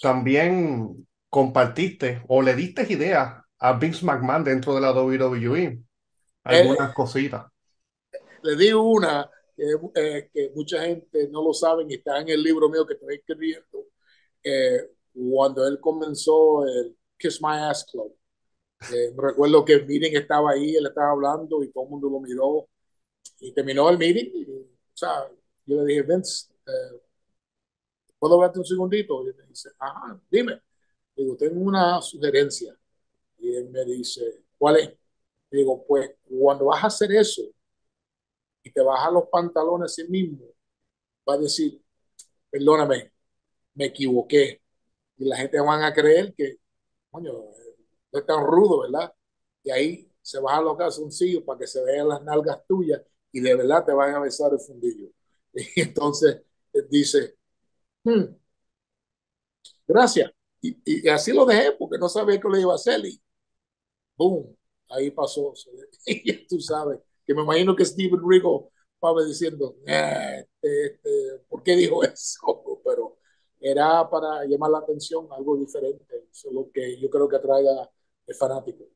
También compartiste o le diste ideas a Vince McMahon dentro de la WWE. Algunas cositas. Le digo una que mucha gente no lo sabe y está en el libro mío que estoy escribiendo. Cuando él comenzó el Kiss My Ass Club, recuerdo que el meeting estaba ahí, él estaba hablando y todo el mundo lo miró y terminó el meeting. Y, o sea, yo le dije, Vince, ¿puedo verte un segundito? Y él me dice, ajá, dime. Le digo, tengo una sugerencia. Y él me dice, ¿cuál es? Le digo, pues cuando vas a hacer eso y te bajas los pantalones a sí mismo, vas a decir, perdóname, me equivoqué. Y la gente van a creer que, coño, no es tan rudo, ¿verdad? Y ahí se bajan los calzoncillos para que se vean las nalgas tuyas y de verdad te van a besar el fundillo. Y entonces dice, gracias. Y así lo dejé porque no sabía qué le iba a hacer y boom, ahí pasó. Y tú sabes, que me imagino que Steven Rigo estaba diciendo, ¿por qué dijo eso? Pero era para llamar la atención, algo diferente, eso es lo que yo creo que atraiga al fanático.